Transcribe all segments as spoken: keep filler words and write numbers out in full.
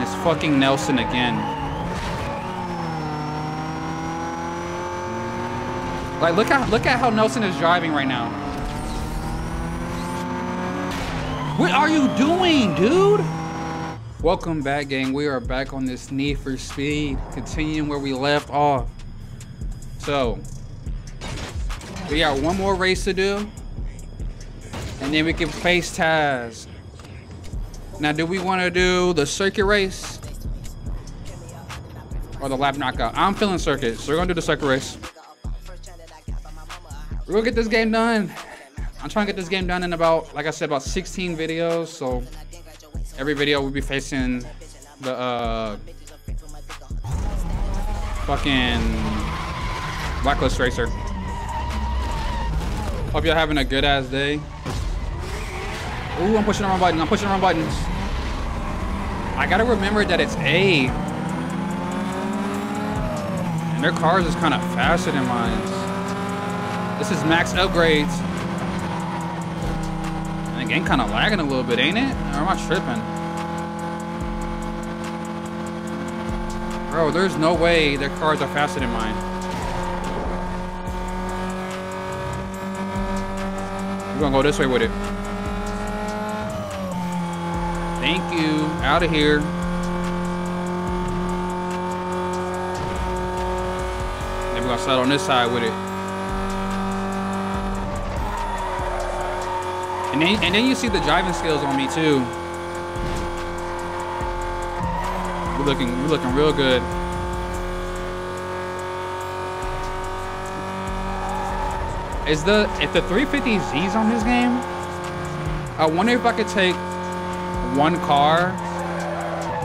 And it's fucking Nelson again. Like, look at, look at how Nelson is driving right now. What are you doing, dude? Welcome back, gang. We are back on this Need for Speed, continuing where we left off. So, we got one more race to do, and then we can face Taz. Now, do we want to do the circuit race or the lap knockout? I'm feeling circuit, so we're gonna do the circuit race. We're gonna get this game done. I'm trying to get this game done in about, like I said, about sixteen videos. So every video we'll be facing the uh, fucking Blacklist racer. Hope you're having a good ass day. Ooh, I'm pushing the wrong button. I'm pushing the wrong buttons. I gotta remember that it's A. And their cars is kind of faster than mine. This is max upgrades. And the game kind of lagging a little bit, ain't it? Or am I tripping? Bro, there's no way their cars are faster than mine. We're gonna go this way with it. Thank you. Out of here. Then we're gonna slide on this side with it. And then, and then you see the driving skills on me too. We're looking, we're looking real good. Is the, if the three fifty Z's on this game, I wonder if I could take one car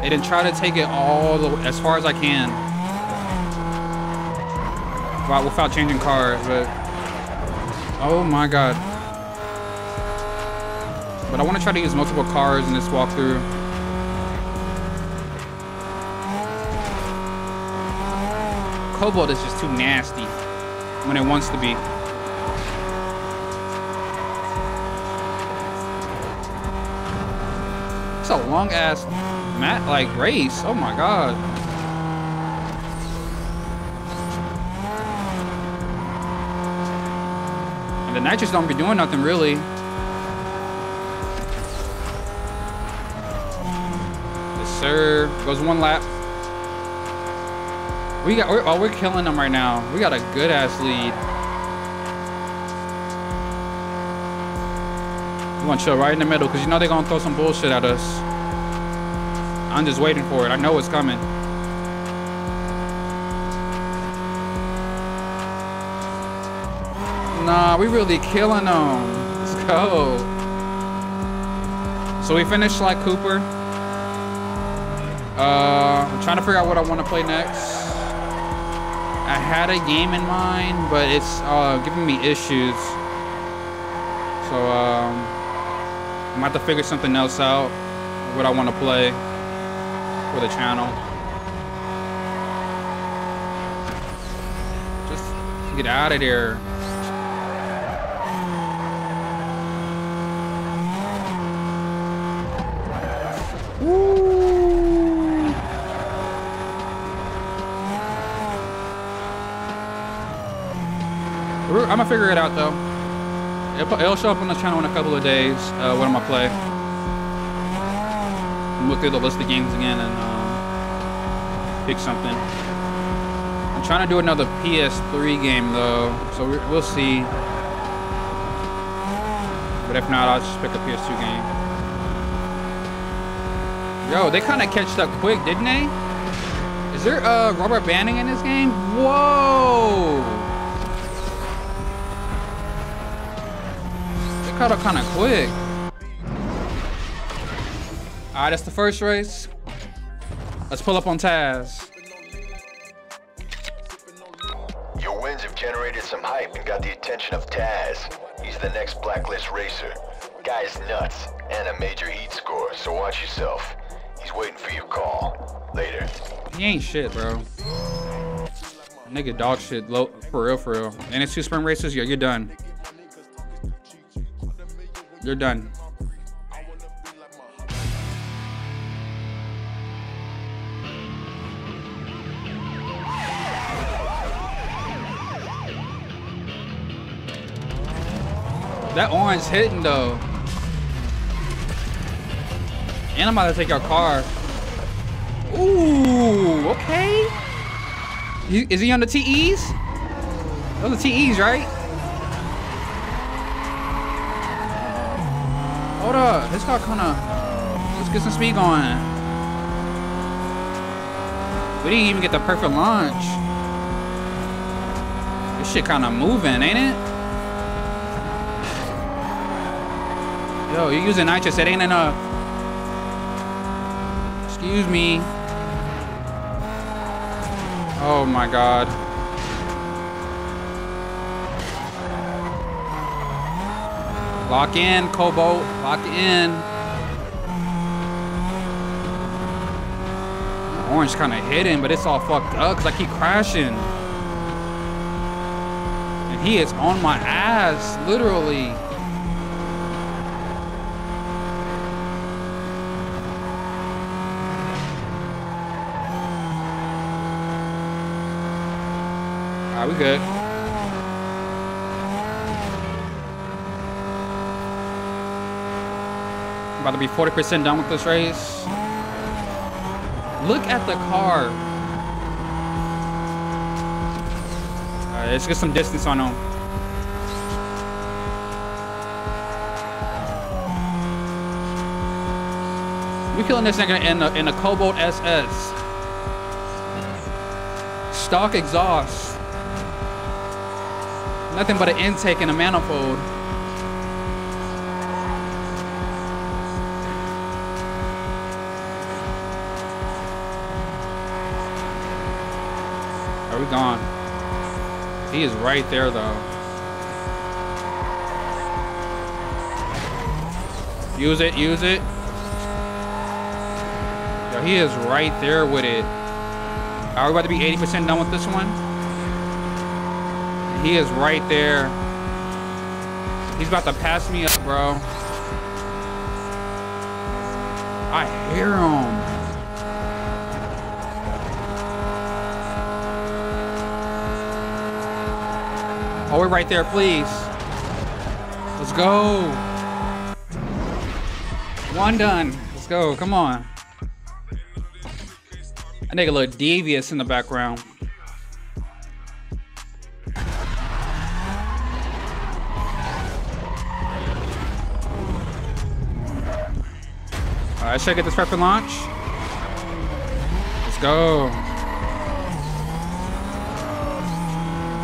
and then try to take it all the way, as far as I can, without, without changing cars. But oh my god! But I want to try to use multiple cars in this walkthrough. Cobalt is just too nasty when it wants to be. It's a long ass mat like race. Oh my god. And the nitrous don't be doing nothing really. Yes sir. Goes one lap. We got, we're, oh, we're killing them right now. We got a good ass lead. We're gonna chill right in the middle because you know they're gonna throw some bullshit at us. I'm just waiting for it. I know it's coming. Nah, we really killing them. Let's go. So we finished Sly Cooper. Uh, I'm trying to figure out what I want to play next. I had a game in mind, but it's uh, giving me issues. So um, I'm gonna have to figure something else out, what I want to play for the channel. Just get out of there. I'm gonna figure it out though. It'll, it'll show up on the channel in a couple of days. Uh, what I'm gonna play. I'm look through the list of games again and um, pick something. I'm trying to do another P S three game though, so we, we'll see. But if not, I'll just pick a P S two game. Yo, they kind of catched up quick, didn't they? Is there uh, rubber banding in this game? Whoa! Caught up kind of quick. All right, that's the first race. Let's pull up on Taz. Your wins have generated some hype and got the attention of Taz. He's the next Blacklist racer. Guy's nuts and a major heat score, so watch yourself. He's waiting for your call. Later. He ain't shit, bro. Nigga dog shit, low, for real, for real. And it's two sprint races, yeah, you're done. You're done. That orange hitting though. And I'm about to take your car. Ooh, okay. You, is he on the T Es? Those are T Es, right? Hold up, this car kinda, let's get some speed going. We didn't even get the perfect launch. This shit kinda moving, ain't it? Yo, you're using nitrous, it ain't enough. Excuse me. Oh my God. Lock in, Cobalt, lock in. Orange kinda hidden, but it's all fucked up cause I keep crashing. And he is on my ass, literally. All right, we good. About to be forty percent done with this race. Look at the car. All right, let's get some distance on him. We're killing this nigga in the, in the Cobalt S S. Stock exhaust. Nothing but an intake and a manifold. Are we gone? He is right there though. Use it, use it. Yo, he is right there with it. Are we about to be eighty percent done with this one? He is right there. He's about to pass me up, bro. I hear him. Oh, we're right there, please. Let's go. One done. Let's go. Come on. That nigga look devious in the background. Alright, should I get this perfect launch? Let's go.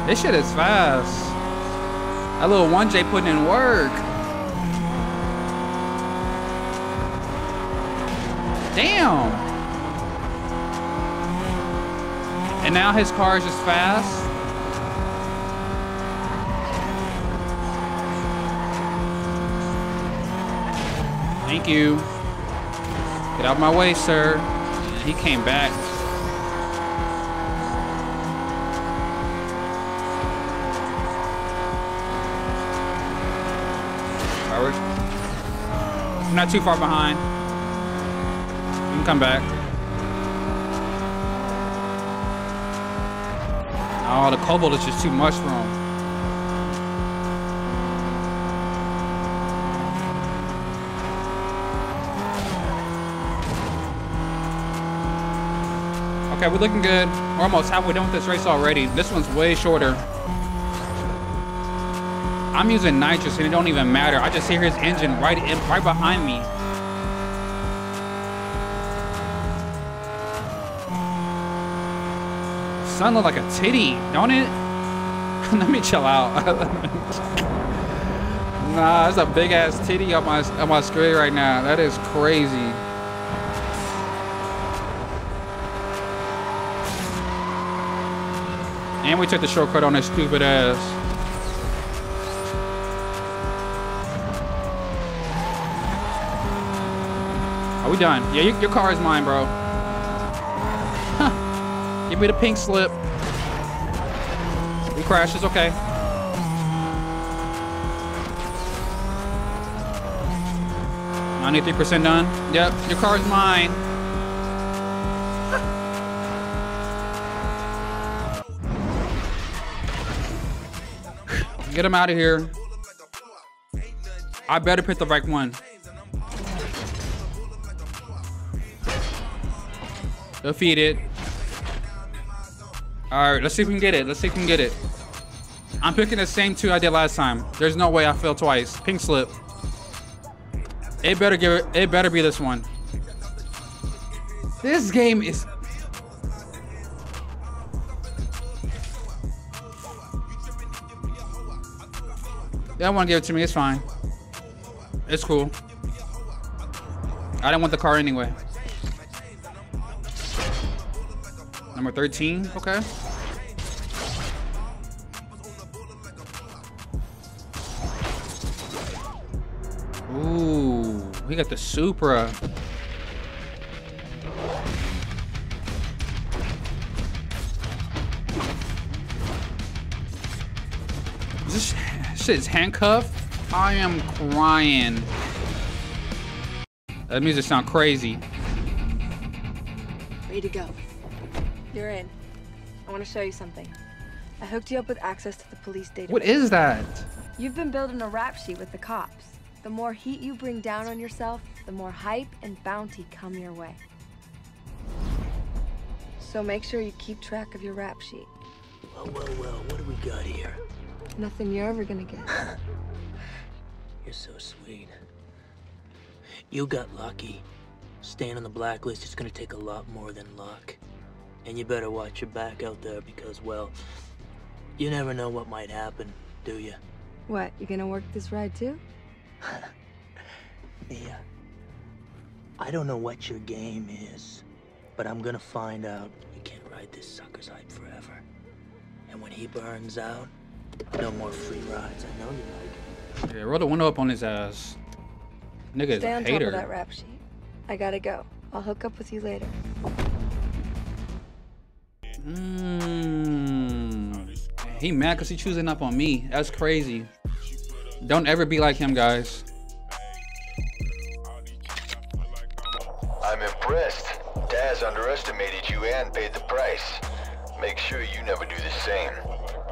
This shit is fast. That little one J putting in work. Damn. And now his car is just fast. Thank you. Get out of my way, sir. He came back. I'm not too far behind. You can come back. Oh, the Cobalt is just too much for him. Okay, we're looking good. We're almost halfway done with this race already. This one's way shorter. I'm using nitrous and it don't even matter. I just hear his engine right in, right behind me. Sun look like a titty, don't it? Let me chill out. Nah, that's a big ass titty on my on my screen right now. That is crazy. And we took the shortcut on his stupid ass. Are we done? Yeah, you, your car is mine, bro. Huh. Give me the pink slip. We crashed, it's okay. ninety-three percent done. Yep, your car is mine. Get him out of here. I better pick the right one. Defeated. All right, let's see if we can get it. Let's see if we can get it. I'm picking the same two I did last time. There's no way I failed twice. Pink slip. It better give it. It better be this one. This game is. They don't want to give it to me. It's fine. It's cool. I didn't want the car anyway. Number thirteen. Okay. Ooh, we got the Supra. This shit's handcuffed. I am crying. That music sounds crazy. Ready to go. You're in. I want to show you something. I hooked you up with access to the police database. What is that? You've been building a rap sheet with the cops. The more heat you bring down on yourself, the more hype and bounty come your way. So make sure you keep track of your rap sheet. Well, well, well, what do we got here? Nothing you're ever gonna get. You're so sweet. You got lucky. Staying on the blacklist is gonna take a lot more than luck. And you better watch your back out there because, well, you never know what might happen, do you? What, you gonna work this ride too? Yeah. I don't know what your game is, but I'm gonna find out. You can't ride this sucker's hype forever. And when he burns out, no more free rides. I know you like it. Yeah, roll the window up on his ass. Nigga's a hater. Stay on top of that rap sheet. I gotta go. I'll hook up with you later. Mm. He mad because he choosing up on me. That's crazy. Don't ever be like him, guys. I'm impressed. Taz underestimated you and paid the price. Make sure you never do the same.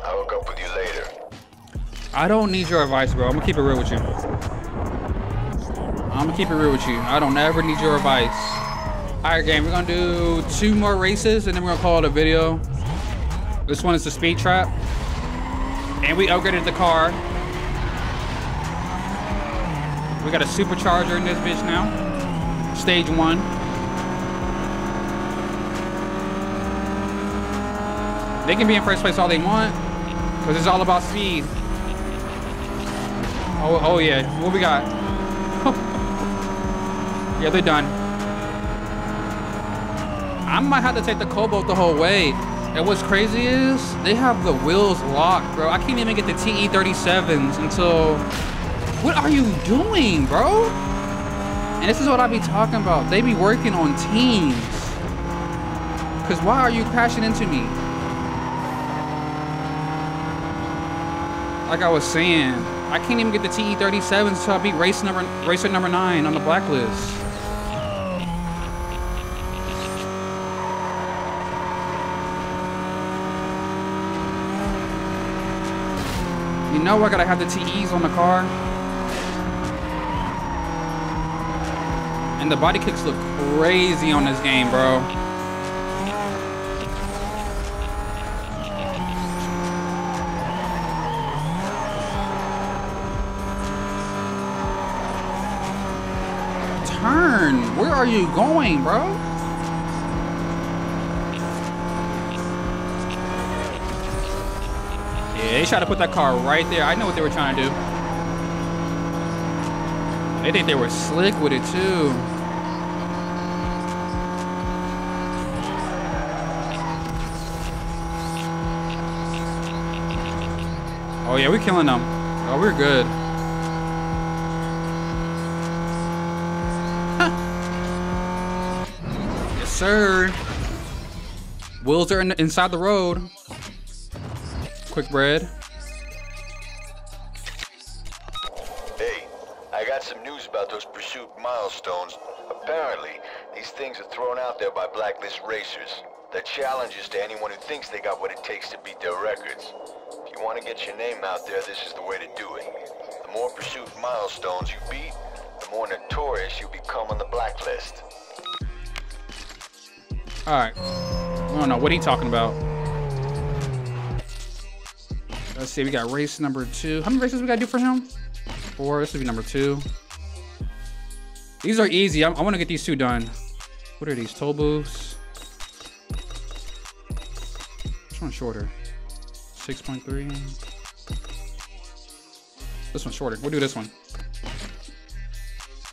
I'll hook up with you later. I don't need your advice, bro. I'm gonna keep it real with you. I'm gonna keep it real with you. I don't ever need your advice. All right, gang, we're gonna do two more races and then we're gonna call it a video. This one is the speed trap. And we upgraded the car. We got a supercharger in this bitch now. Stage one. They can be in first place all they want, because it's all about speed. Oh, oh yeah, what we got? Yeah, they're done. I might have to take the Cobalt the whole way. And what's crazy is, they have the wheels locked, bro. I can't even get the T E thirty-sevens until... What are you doing, bro? And this is what I be talking about. They be working on teams. Because why are you crashing into me? Like I was saying, I can't even get the T E thirty-sevens until I beat race number, racer number nine on the blacklist. You know I gotta have the T Es on the car. And the body kicks look crazy on this game, bro. Turn. Where are you going, bro? Yeah, they tried to put that car right there. I know what they were trying to do. They think they were slick with it, too. Oh yeah, we're killing them. Oh, we're good. Huh. Yes, sir. Wheels are in the, inside the road. Quick bread. Hey, I got some news about those pursuit milestones. Apparently, these things are thrown out there by blacklist racers. They're challenges to anyone who thinks they got what it takes to beat their records. If you want to get your name out there, this is the way to do it. The more pursuit milestones you beat, the more notorious you become on the blacklist. Alright. I don't know what he talking about. Let's see, we got race number two. How many races we gotta do for him? Four. This would be number two. These are easy. I'm, I want to get these two done. What are these? Toll booths. Which one's shorter? six point three. This one's shorter. We'll do this one.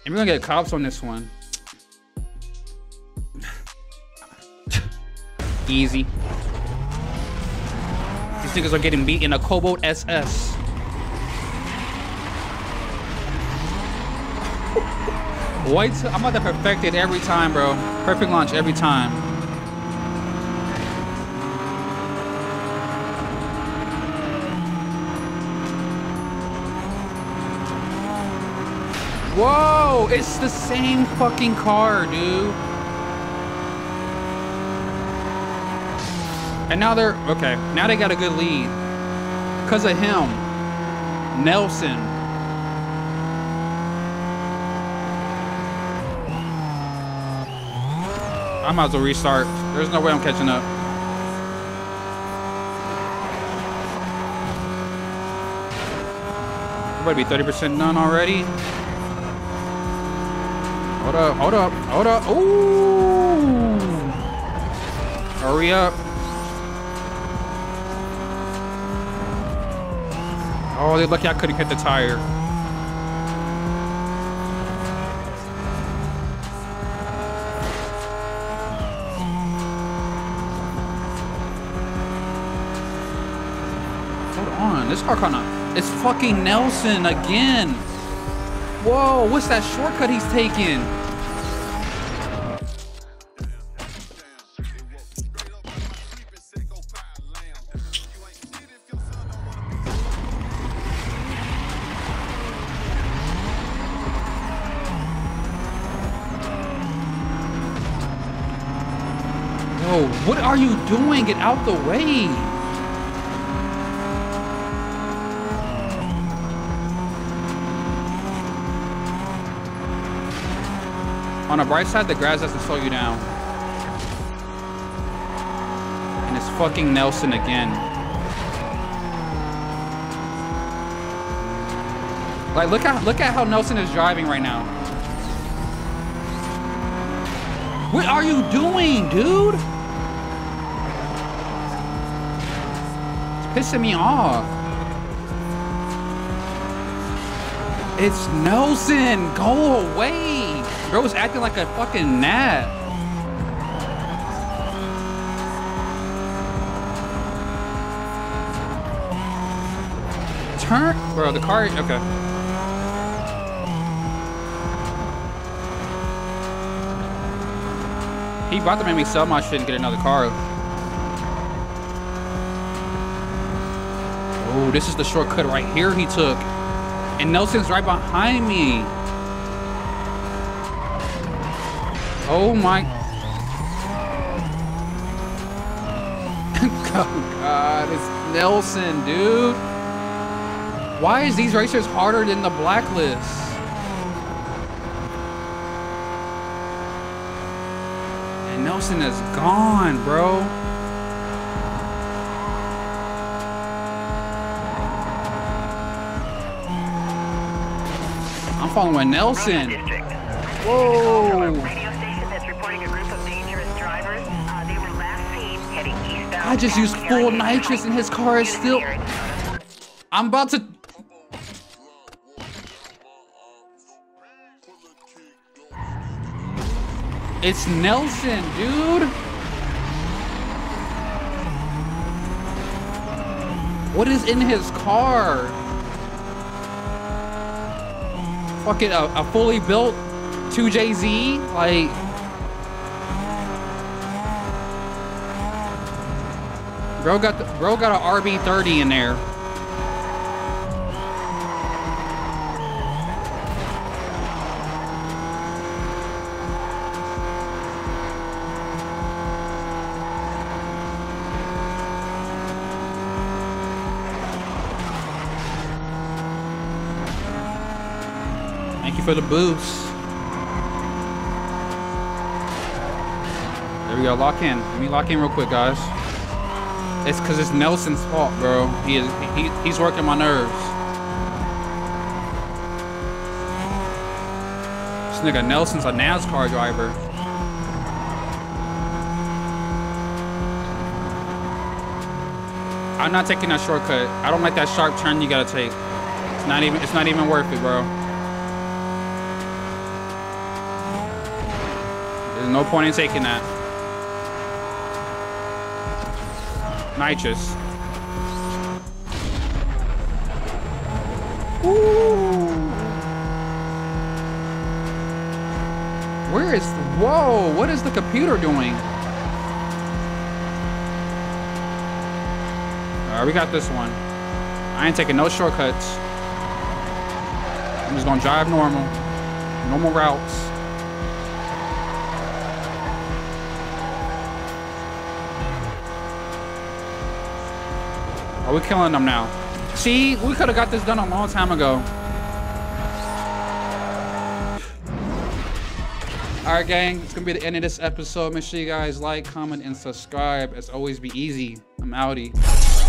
And we're gonna get cops on this one. Easy. These niggas are getting beat in a Cobalt S S. White, I'm about to perfect it every time, bro. Perfect launch every time. Whoa, it's the same fucking car, dude. And now they're, okay, now they got a good lead. Because of him, Nelson. I might as well restart. There's no way I'm catching up. Might be thirty percent done already. Hold up, hold up, hold up. Ooh. Hurry up. Oh, they're lucky I couldn't hit the tire. Hold on, this car kind of... It's fucking Nelson again. Whoa, what's that shortcut he's taking? Yo, what are you doing? Get out the way. On the bright side, the grass doesn't slow you down. And it's fucking Nelson again. Like, look at look at how Nelson is driving right now. What are you doing, dude? It's pissing me off. It's Nelson. Go away. Bro was acting like a fucking gnat. Turn, bro, the car, okay. He about to make me sell my shit and get another car. Oh, this is the shortcut right here he took. And Nelson's right behind me. Oh my oh god, it's Nelson, dude. Why is these racers harder than the blacklist? And Nelson is gone, bro. I'm following Nelson. Whoa. I just used full nitrous and his car is still... I'm about to... It's Nelson, dude. What is in his car? Fucking a, a fully built two J Z? Like... Bro got the, bro got a R B thirty in there. for the boost. There we go, lock in. Let me lock in real quick, guys. It's because it's Nelson's fault, bro. He is, he, he's working my nerves. This nigga Nelson's a NASCAR driver. I'm not taking that shortcut. I don't like that sharp turn you gotta take. It's not even, it's not even worth it, bro. There's no point in taking that. Nitrous. Ooh. Where is, whoa, what is the computer doing? Alright, we got this one. I ain't taking no shortcuts. I'm just gonna drive normal. Normal routes. Are we killing them now? See, we could have got this done a long time ago. Alright, gang, it's gonna be the end of this episode. Make sure you guys like, comment, and subscribe. As always, be easy. I'm outie.